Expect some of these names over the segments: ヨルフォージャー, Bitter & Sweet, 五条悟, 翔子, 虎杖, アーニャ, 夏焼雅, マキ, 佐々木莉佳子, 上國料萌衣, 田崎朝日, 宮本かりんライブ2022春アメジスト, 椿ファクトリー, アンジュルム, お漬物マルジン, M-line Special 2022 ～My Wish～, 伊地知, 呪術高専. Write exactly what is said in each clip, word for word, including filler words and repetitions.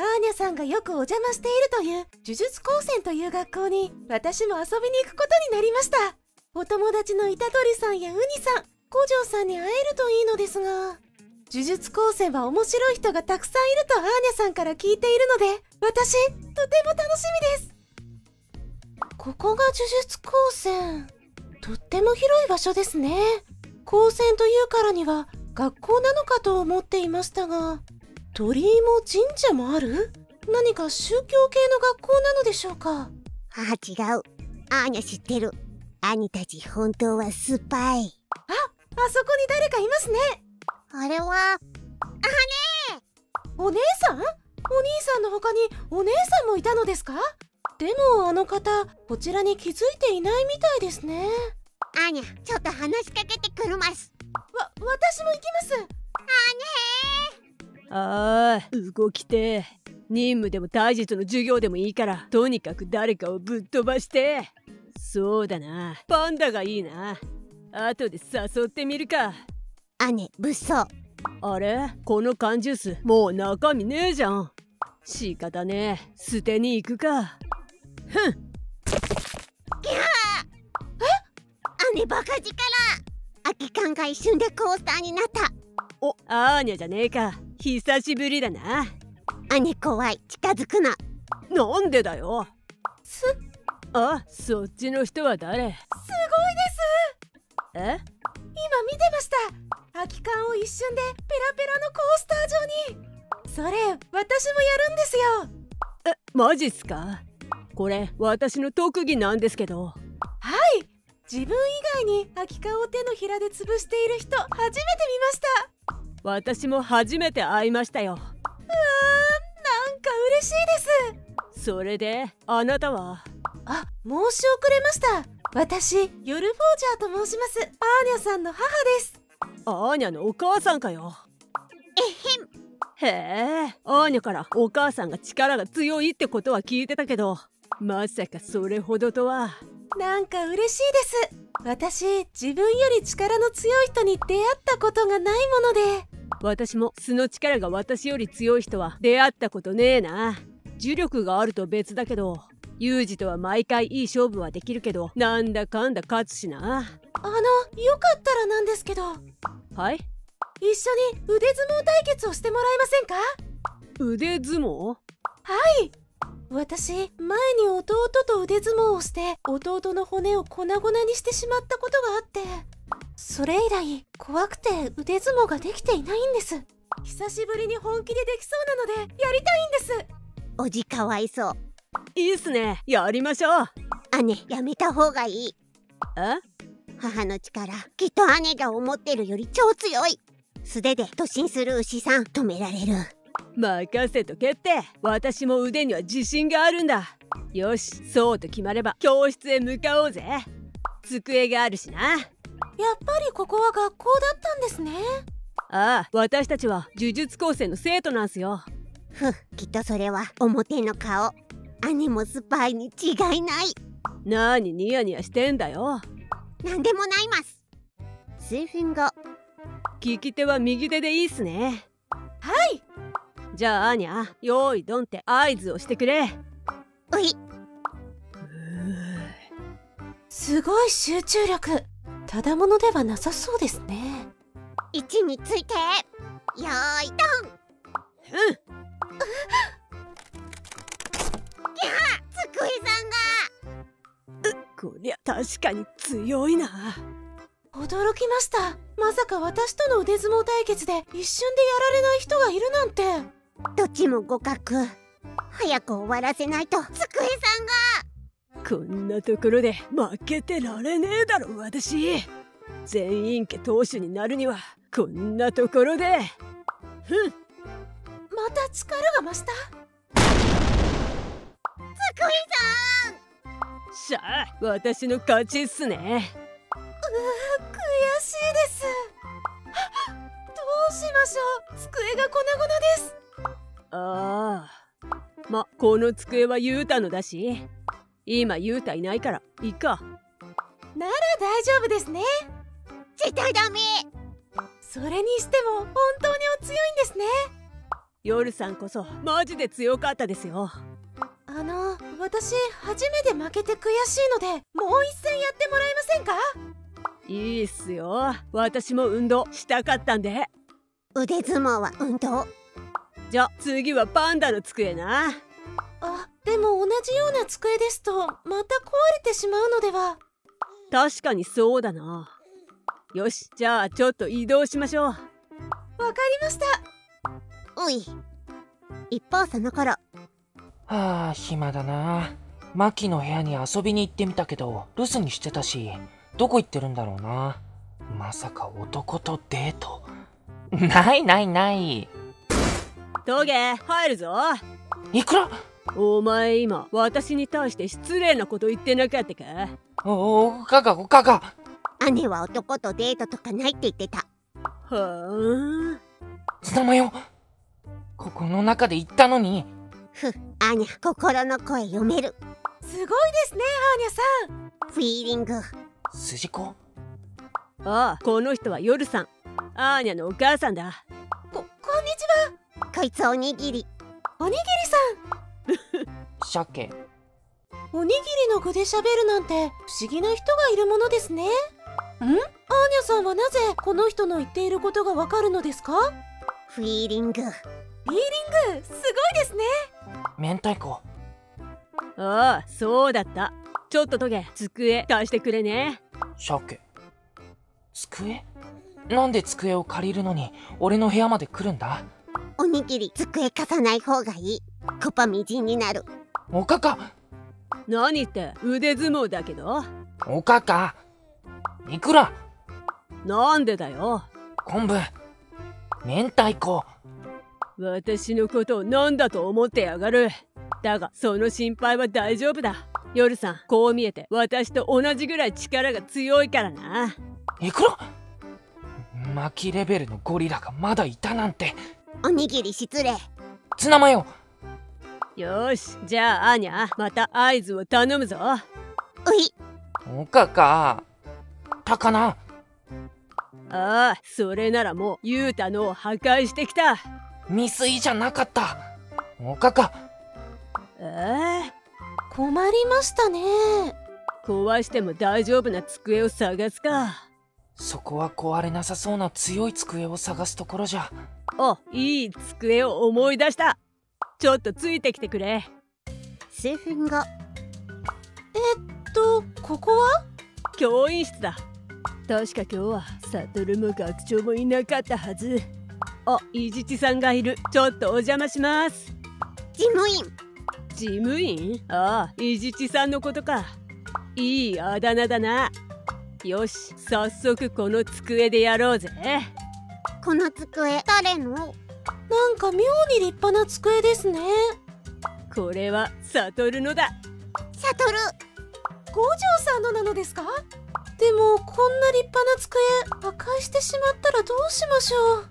アーニャさんがよくお邪魔しているという呪術高専という学校に私も遊びに行くことになりました。お友達の虎杖さんやウニさん、五条さんに会えるといいのですが、呪術高専は面白い人がたくさんいるとアーニャさんから聞いているので、私とても楽しみです。ここが呪術高専。とっても広い場所ですね。高専というからには学校なのかと思っていましたが、鳥居も神社もある？何か宗教系の学校なのでしょうか？あ、違う。アーニャ知ってる。兄たち本当はスパイ。あ、あそこに誰かいますね。あれは、あねえ！お姉さん？お兄さんの他にお姉さんもいたのですか？でもあの方、こちらに気づいていないみたいですね。アーニャ、ちょっと話しかけてくるます。わ、私も行きます。アーニャー。ああ、動きて。任務でも体術の授業でもいいから、とにかく誰かをぶっ飛ばして。そうだな、パンダがいいな。後で誘ってみるか。姉、物騒。あれ？この缶ジュース、もう中身ねえじゃん。仕方ねえ、捨てに行くか。ふん。ぎゃー！え？姉バカ力！空き缶が一瞬でコースターになった。お、アーニャじゃねえか。久しぶりだな。姉怖い、近づくな。なんでだよ。すあ、そっちの人は誰？すごいです。え？今見てました。空き缶を一瞬でペラペラのコースター状に。それ、私もやるんですよ。え、マジっすか？これ、私の特技なんですけど。はい。自分以外に空き缶を手のひらで潰している人、初めて見ました。私も初めて会いましたよ。うわー、なんか嬉しいです。それであなたは？あ、申し遅れました。私ヨルフォージャーと申します。アーニャさんの母です。アーニャのお母さんかよ。えへん。へえ、アーニャからお母さんが力が強いってことは聞いてたけど、まさかそれほどとは。なんか嬉しいです。私、自分より力の強い人に出会ったことがないもので。私も素の力が私より強い人は出会ったことねえな。呪力があると別だけど、ユージとは毎回いい勝負はできるけど、なんだかんだ勝つしな。あの、よかったらなんですけど。はい？一緒に腕相撲対決をしてもらえませんか？腕相撲？はい。私、前に弟と腕相撲をして、弟の骨を粉々にしてしまったことがあって、それ以来、怖くて腕相撲ができていないんです。久しぶりに本気でできそうなので、やりたいんです。おじかわいそう。いいっすね、やりましょう。姉、やめた方がいい。え？母の力、きっと姉が思ってるより超強い。素手で突進する牛さん、止められる。任せとけって。私も腕には自信があるんだ。よし、そうと決まれば教室へ向かおうぜ。机があるしな。やっぱりここは学校だったんですね。ああ、私たちは呪術高専の生徒なんすよ。ふっ、きっとそれは表の顔。姉もスパイに違いない。なーにニヤニヤしてんだよ。なんでもないます。数分後。利き手は右手でいいっすね。はい。じゃあアーニャ、用意ドンって合図をしてくれ。おい。すごい集中力。ただものではなさそうですね。位置について。用意ドン。うん。いや、机さんが。こりゃ確かに強いな。驚きました。まさか私との腕相撲対決で一瞬でやられない人がいるなんて。どっちも互角。早く終わらせないと。机さんが。こんなところで負けてられねえだろ。私全員家当主になるにはこんなところで。ふん。また力が増した。机さん。しゃあ、私の勝ちっすね。うう、悔しいです。どうしましょう。机が粉々です。ああ、ま、この机はユータのだし、今ユータいないからいいか。なら大丈夫ですね。絶対ダメ。それにしても本当にお強いんですね。ヨルさんこそマジで強かったですよ。あの、私初めて負けて悔しいので、もう一戦やってもらえませんか？いいっすよ、私も運動したかったんで。腕相撲は運動。じゃあ次はパンダの机な。あ、でも同じような机ですとまた壊れてしまうのでは。確かにそうだな。よし、じゃあちょっと移動しましょう。わかりました。おい、一方さなから。はあ、暇だな。マキの部屋に遊びに行ってみたけど留守にしてたし、どこ行ってるんだろうな。まさか男とデート？ないないない。トゲ入るぞ。いくらお前今私に対して失礼なこと言ってなかったか？おお、かかかか姉は男とデートとかないって言ってた。はあ、捕まえよう。ここの中で言ったのに。ふっ、アーニャ心の声読める。すごいですねアーニャさん。フィーリング筋子。ああ、この人はヨルさん、アーニャのお母さんだ。こ、こんにちは。こいつおにぎり。おにぎりさん鮭おにぎりの具でしゃべるなんて不思議な人がいるものですね。ん？アーニャさんはなぜこの人の言っていることがわかるのですか？フィーリング。フィーリングすごいですね。明太子。ああ、そうだった。ちょっとトゲ、机出してくれね。鮭。机？なんで机を借りるのに俺の部屋まで来るんだ？おにぎり机貸さない方がいい。コパみじんになる。おかか。何って腕相撲だけど。おかかいくら？なんでだよ。昆布。明太子。私のことを何だと思ってやがる。だがその心配は大丈夫だ。夜さん、こう見えて私と同じぐらい力が強いからな。いくら？マキレベルのゴリラがまだいたなんて。おにぎり失礼。ツナマヨ。よし、じゃあアーニャ、また合図を頼むぞ。おい。おかか。高菜。ああ、それならもうユータのを破壊してきた。未遂じゃなかった。おかか。ええ、困りましたね。壊しても大丈夫な机を探すか。そこは壊れなさそうな強い机を探すところじゃ。お、いい机を思い出した。ちょっとついてきてくれ。数分後。えっと、ここは？教員室だ。確か今日はサトルも学長もいなかったはず。あ、伊地知さんがいる。ちょっとお邪魔します。事務員。事務員？ああ、伊地知さんのことか。いいあだ名だな。よし、早速この机でやろうぜ。この机誰の？なんか妙に立派な机ですね。これはサトルのだ。サトル、五条さんのなのですか？でもこんな立派な机破壊してしまったらどうしましょう。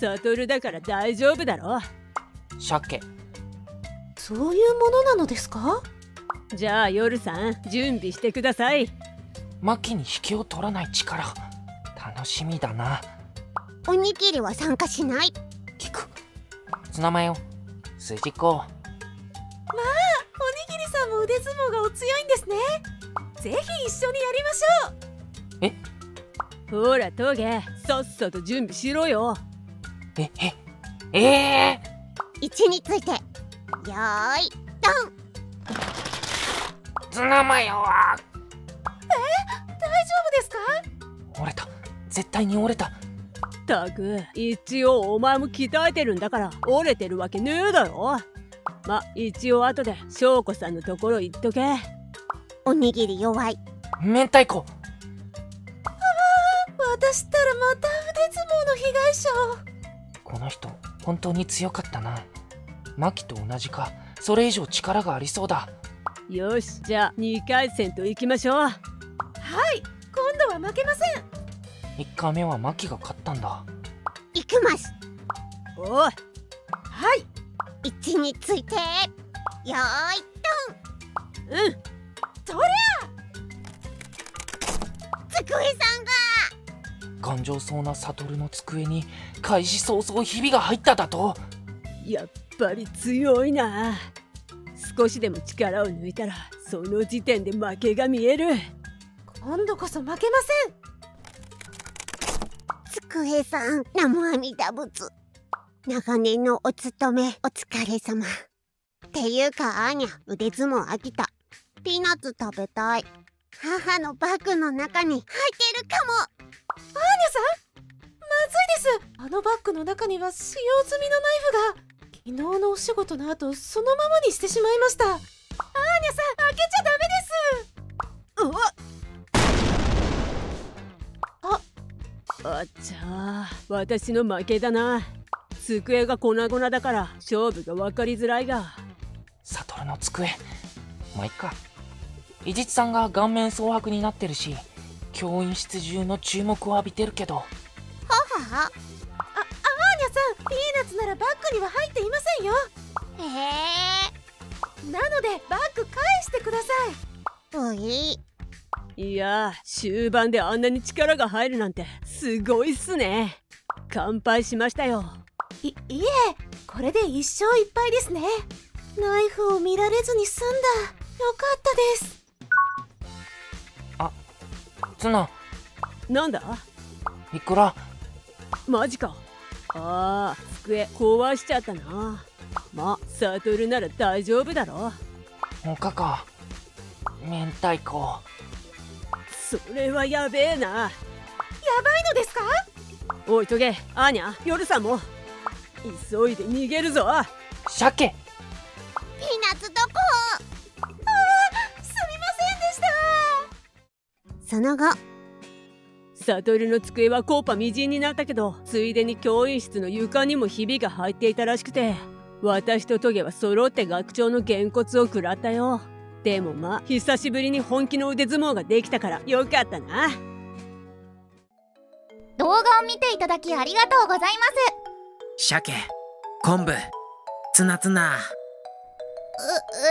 サトルだから大丈夫だろ。鮭。そういうものなのですか？じゃあヨルさん、準備してください。マキに引けを取らない力、楽しみだな。おにぎりは参加しない。聞く。ツナマヨ、すじこ。まあ、おにぎりさんも腕相撲がお強いんですね。ぜひ一緒にやりましょう。え、ほらトゲ、さっさと準備しろよ。ええええー、位置についてよーいドン。ツナマヨは。え、大丈夫ですか？折れた、絶対に折れた。ったく、一応お前も鍛えてるんだから折れてるわけねえだろ。ま、一応後で翔子さんのところ行っとけ。おにぎり弱い。明太子。ああ、私ったらまた腕相撲の被害者。この人本当に強かったな。マキと同じか、それ以上力がありそうだ。よし、じゃあにかい戦と行きましょう。はい、今度は負けません。いっかいめはマキが勝ったんだ。行きます。おい。はい、位置についてよーいドン。うん、そりゃ机さんが。頑丈そうなサトルの机に開始早々ひびが入っただと。やっぱり強いな。少しでも力を抜いたらその時点で負けが見える。今度こそ負けません。つくえさん、南無阿弥陀仏。長年のお勤めお疲れ様。っていうかアーニャ、腕相撲飽きた。ピーナッツ食べたい。母のバッグの中に入ってるかも。アーニャさん、まずいです。あのバッグの中には使用済みのナイフが。昨日のお仕事の後、そのままにしてしまいました。アーニャさん、開けちゃダメです。あっ、あっちゃー、私の負けだな。机が粉々だから勝負が分かりづらいが。サトルの机、まあいっか。伊地知さんが顔面蒼白になってるし、教員室中の注目を浴びてるけど。はは。ピーナッツならバッグには入っていませんよ。へえ。なのでバッグ返してください。おい。いや、終盤であんなに力が入るなんてすごいっすね。乾杯しましたよ。い、いえ、これで一勝一敗ですね。ナイフを見られずに済んだ。よかったです。あ、ツナ。なんだ？いくら。マジか。ああ、机壊しちゃったな。ま、サトルなら大丈夫だろ。ほかか。明太子。それはやべえな。やばいのですか？おいとげ、アーニャ、夜さんも。急いで逃げるぞ。鮭。ピーナッツどこ？ああ、すみませんでした。その後。サトルの机はコーパみじんになったけど、ついでに教員室の床にもひびが入っていたらしくて、私とトゲは揃って学長のげんこつを食らったよ。でもまあ久しぶりに本気の腕相撲ができたからよかったな。動画を見ていただきありがとうございます。鮭、昆布、ツナツナ。う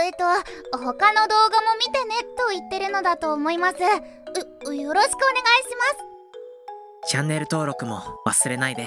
えっと他の動画も見てねと言ってるのだと思います。うよろしくお願いします。チャンネル登録も忘れないで。